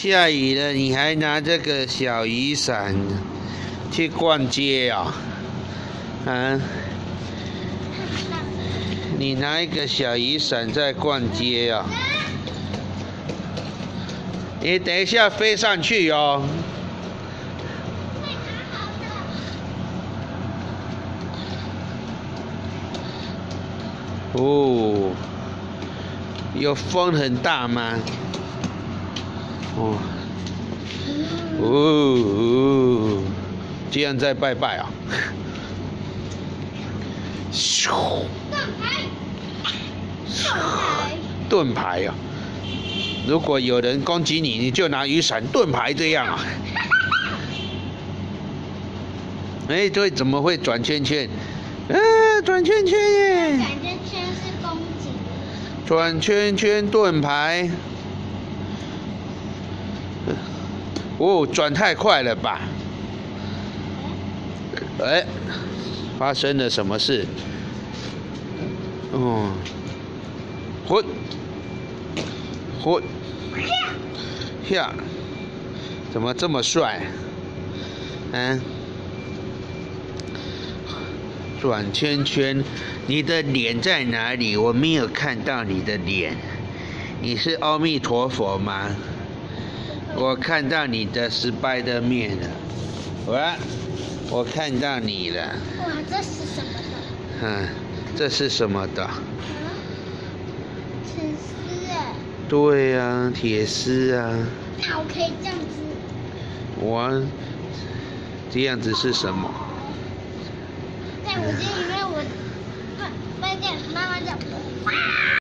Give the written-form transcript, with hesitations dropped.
下雨了你还拿这个小雨伞去逛街啊？啊？你拿一个小雨伞在逛街啊？你等一下飞上去哦。 哦，有风很大吗？哦，哦，这样在拜拜啊！咻，盾牌啊！如果有人攻击你，你就拿雨伞盾牌这样啊！哎，对，怎么会转圈圈？啊，转圈圈耶！ 转圈圈盾牌，哦，转太快了吧？哎，发生了什么事？哦，滚，滚，呀，怎么这么帅？嗯，转圈圈。 你的脸在哪里？我没有看到你的脸。你是阿弥陀佛吗？我看到你的Spider-Man了。我看到你了。哇，这是什么的？嗯，这是什么的？啊？铁丝哎。对啊，铁丝啊。那我可以这样子。我这样子是什么？在我这里面。